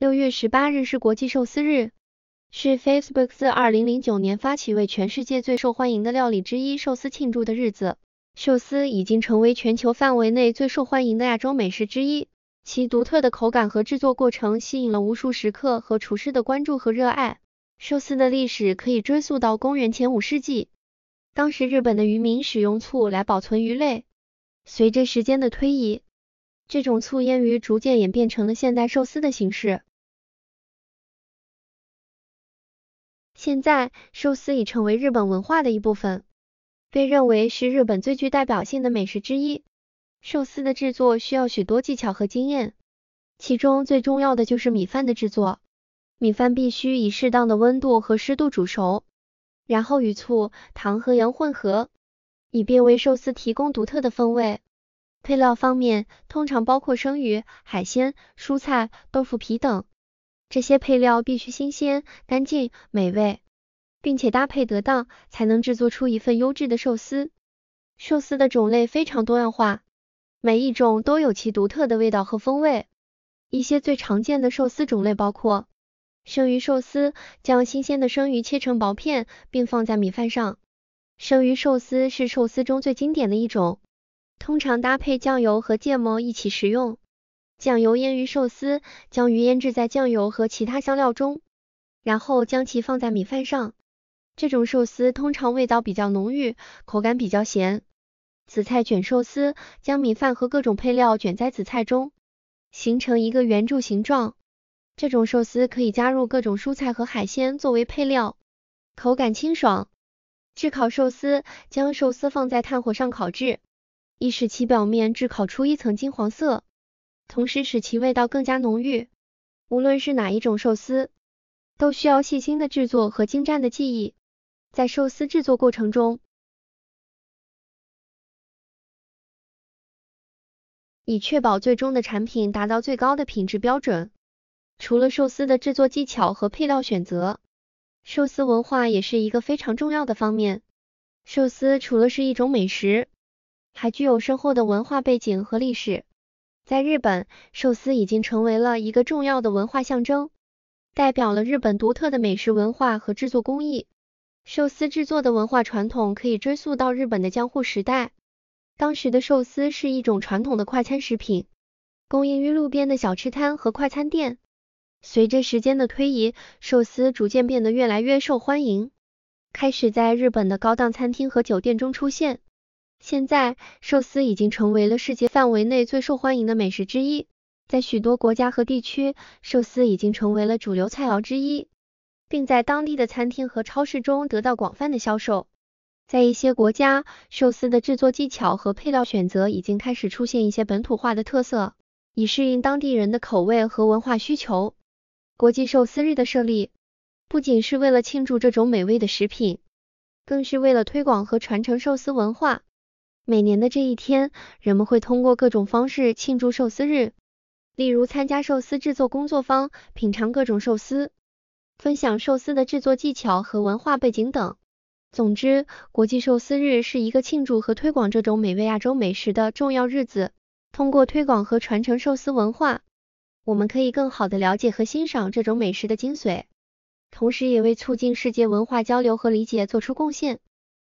6月18日是国际寿司日，是 Facebook 自2009年发起为全世界最受欢迎的料理之一寿司庆祝的日子。寿司已经成为全球范围内最受欢迎的亚洲美食之一，其独特的口感和制作过程吸引了无数食客和厨师的关注和热爱。寿司的历史可以追溯到公元前5世纪，当时日本的渔民使用醋来保存鱼类。随着时间的推移，这种醋腌鱼逐渐演变成了现代寿司的形式。 现在，寿司已成为日本文化的一部分，被认为是日本最具代表性的美食之一。寿司的制作需要许多技巧和经验，其中最重要的就是米饭的制作。米饭必须以适当的温度和湿度煮熟，然后与醋、糖和盐混合，以便为寿司提供独特的风味。配料方面，通常包括生鱼、海鲜、蔬菜、豆腐皮等。 这些配料必须新鲜、干净、美味，并且搭配得当，才能制作出一份优质的寿司。寿司的种类非常多样化，每一种都有其独特的味道和风味。一些最常见的寿司种类包括生鱼寿司，将新鲜的生鱼切成薄片，并放在米饭上。生鱼寿司是寿司中最经典的一种，通常搭配酱油和芥末一起食用。 酱油腌鱼寿司将鱼腌制在酱油和其他香料中，然后将其放在米饭上。这种寿司通常味道比较浓郁，口感比较咸。紫菜卷寿司将米饭和各种配料卷在紫菜中，形成一个圆柱形状。这种寿司可以加入各种蔬菜和海鲜作为配料，口感清爽。炙烤寿司将寿司放在炭火上烤制，以使其表面炙烤出一层金黄色。 同时使其味道更加浓郁。无论是哪一种寿司，都需要细心的制作和精湛的技艺。在寿司制作过程中，以确保最终的产品达到最高的品质标准。除了寿司的制作技巧和配料选择，寿司文化也是一个非常重要的方面。寿司除了是一种美食，还具有深厚的文化背景和历史。 在日本，寿司已经成为了一个重要的文化象征，代表了日本独特的美食文化和制作工艺。寿司制作的文化传统可以追溯到日本的江户时代，当时的寿司是一种传统的快餐食品，供应于路边的小吃摊和快餐店。随着时间的推移，寿司逐渐变得越来越受欢迎，开始在日本的高档餐厅和酒店中出现。 现在，寿司已经成为了世界范围内最受欢迎的美食之一。在许多国家和地区，寿司已经成为了主流菜肴之一，并在当地的餐厅和超市中得到广泛的销售。在一些国家，寿司的制作技巧和配料选择已经开始出现一些本土化的特色，以适应当地人的口味和文化需求。国际寿司日的设立，不仅是为了庆祝这种美味的食品，更是为了推广和传承寿司文化。 每年的这一天，人们会通过各种方式庆祝寿司日，例如参加寿司制作工作坊、品尝各种寿司、分享寿司的制作技巧和文化背景等。总之，国际寿司日是一个庆祝和推广这种美味亚洲美食的重要日子。通过推广和传承寿司文化，我们可以更好地了解和欣赏这种美食的精髓，同时也为促进世界文化交流和理解做出贡献。